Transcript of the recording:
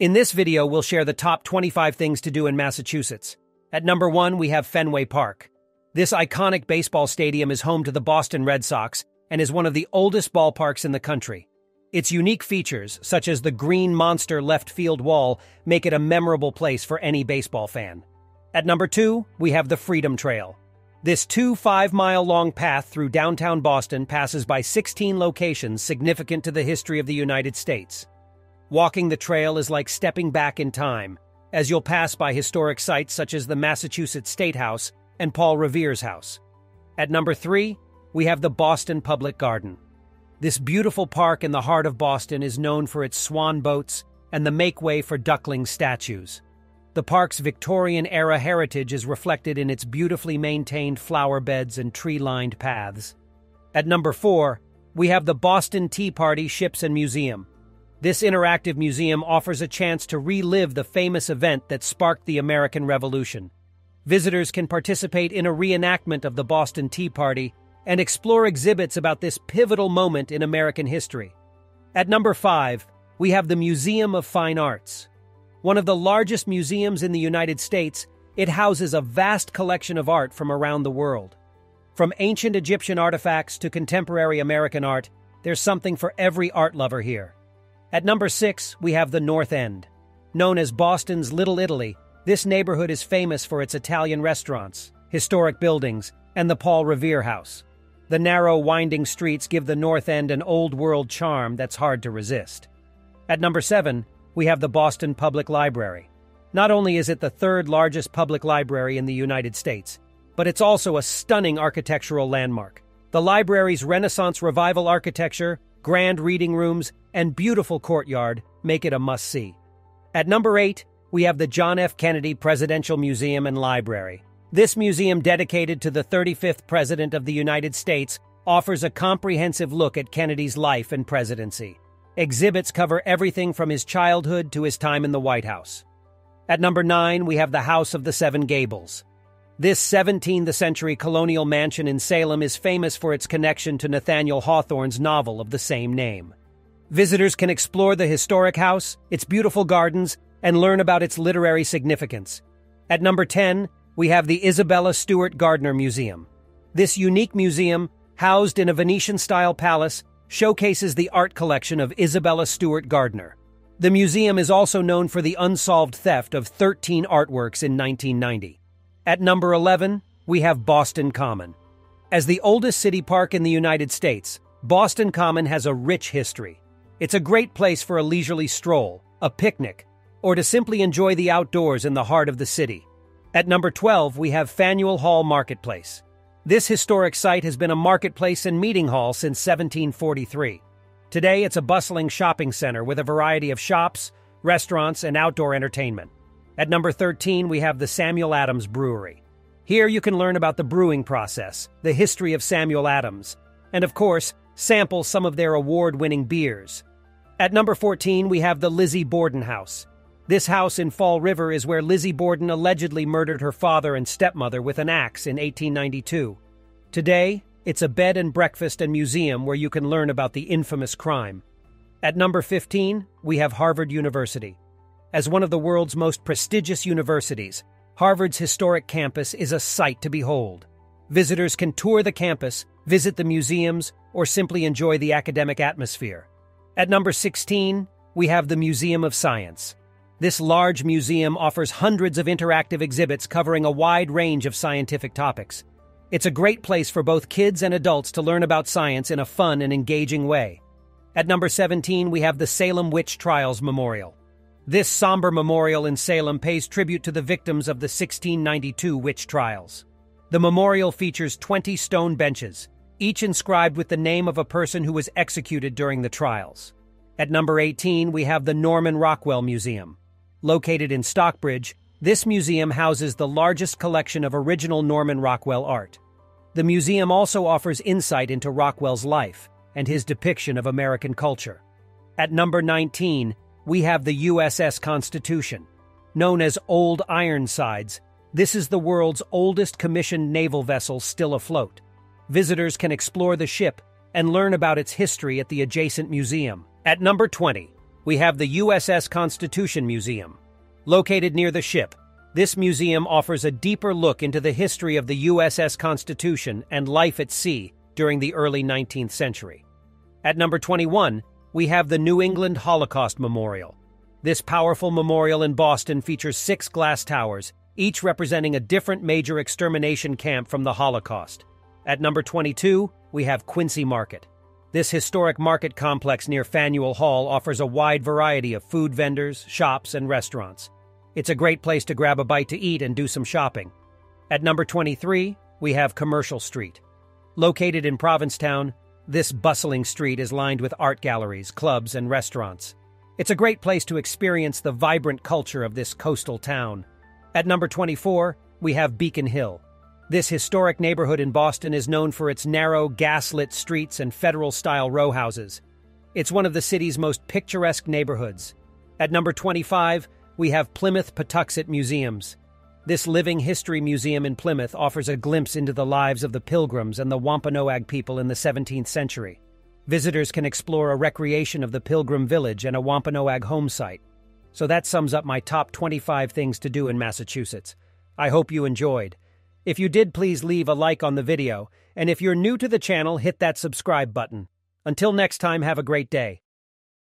In this video, we'll share the top 25 things to do in Massachusetts. At number 1, we have Fenway Park. This iconic baseball stadium is home to the Boston Red Sox and is one of the oldest ballparks in the country. Its unique features, such as the Green Monster left field wall, make it a memorable place for any baseball fan. At number 2, we have the Freedom Trail. This 2 5-mile-long path through downtown Boston passes by 16 locations significant to the history of the United States. Walking the trail is like stepping back in time, as you'll pass by historic sites such as the Massachusetts State House and Paul Revere's House. At number 3, we have the Boston Public Garden. This beautiful park in the heart of Boston is known for its swan boats and the make way for duckling statues. The park's Victorian-era heritage is reflected in its beautifully maintained flower beds and tree-lined paths. At number 4, we have the Boston Tea Party Ships and Museum. This interactive museum offers a chance to relive the famous event that sparked the American Revolution. Visitors can participate in a reenactment of the Boston Tea Party and explore exhibits about this pivotal moment in American history. At number 5, we have the Museum of Fine Arts. One of the largest museums in the United States, it houses a vast collection of art from around the world. From ancient Egyptian artifacts to contemporary American art, there's something for every art lover here. At number 6, we have the North End. Known as Boston's Little Italy, this neighborhood is famous for its Italian restaurants, historic buildings, and the Paul Revere House. The narrow, winding streets give the North End an old-world charm that's hard to resist. At number 7, we have the Boston Public Library. Not only is it the third largest public library in the United States, but it's also a stunning architectural landmark. The library's Renaissance Revival architecture, grand reading rooms, and beautiful courtyard make it a must-see. At number 8, we have the John F. Kennedy Presidential Museum and Library. This museum, dedicated to the 35th President of the United States, offers a comprehensive look at Kennedy's life and presidency. Exhibits cover everything from his childhood to his time in the White House. At number 9, we have the House of the Seven Gables. This 17th century colonial mansion in Salem is famous for its connection to Nathaniel Hawthorne's novel of the same name. Visitors can explore the historic house, its beautiful gardens, and learn about its literary significance. At number 10, we have the Isabella Stewart Gardner Museum. This unique museum, housed in a Venetian-style palace, showcases the art collection of Isabella Stewart Gardner. The museum is also known for the unsolved theft of 13 artworks in 1990. At number 11, we have Boston Common. As the oldest city park in the United States, Boston Common has a rich history. It's a great place for a leisurely stroll, a picnic, or to simply enjoy the outdoors in the heart of the city. At number 12, we have Faneuil Hall Marketplace. This historic site has been a marketplace and meeting hall since 1743. Today, it's a bustling shopping center with a variety of shops, restaurants, and outdoor entertainment. At number 13, we have the Samuel Adams Brewery. Here you can learn about the brewing process, the history of Samuel Adams, and of course, sample some of their award-winning beers. At number 14, we have the Lizzie Borden House. This house in Fall River is where Lizzie Borden allegedly murdered her father and stepmother with an axe in 1892. Today, it's a bed and breakfast and museum where you can learn about the infamous crime. At number 15, we have Harvard University. As one of the world's most prestigious universities, Harvard's historic campus is a sight to behold. Visitors can tour the campus, visit the museums, or simply enjoy the academic atmosphere. At number 16, we have the Museum of Science. This large museum offers hundreds of interactive exhibits covering a wide range of scientific topics. It's a great place for both kids and adults to learn about science in a fun and engaging way. At number 17, we have the Salem Witch Trials Memorial. This somber memorial in Salem pays tribute to the victims of the 1692 witch trials. The memorial features 20 stone benches, each inscribed with the name of a person who was executed during the trials. At number 18, we have the Norman Rockwell Museum. Located in Stockbridge, this museum houses the largest collection of original Norman Rockwell art. The museum also offers insight into Rockwell's life and his depiction of American culture. At number 19, we have the USS Constitution. Known as Old Ironsides, this is the world's oldest commissioned naval vessel still afloat. Visitors can explore the ship and learn about its history at the adjacent museum. At number 20, we have the USS Constitution Museum. Located near the ship, this museum offers a deeper look into the history of the USS Constitution and life at sea during the early 19th century. At number 21, we have the New England Holocaust Memorial. This powerful memorial in Boston features 6 glass towers, each representing a different major extermination camp from the Holocaust. At number 22, we have Quincy Market. This historic market complex near Faneuil Hall offers a wide variety of food vendors, shops, and restaurants. It's a great place to grab a bite to eat and do some shopping. At number 23, we have Commercial Street. Located in Provincetown, this bustling street is lined with art galleries, clubs, and restaurants. It's a great place to experience the vibrant culture of this coastal town. At number 24, we have Beacon Hill. This historic neighborhood in Boston is known for its narrow, gas-lit streets and Federal-style row houses. It's one of the city's most picturesque neighborhoods. At number 25, we have Plymouth-Patuxent Museums. This living history museum in Plymouth offers a glimpse into the lives of the Pilgrims and the Wampanoag people in the 17th century. Visitors can explore a recreation of the Pilgrim village and a Wampanoag home site. So that sums up my top 25 things to do in Massachusetts. I hope you enjoyed. If you did, please leave a like on the video, and if you're new to the channel, hit that subscribe button. Until next time, have a great day.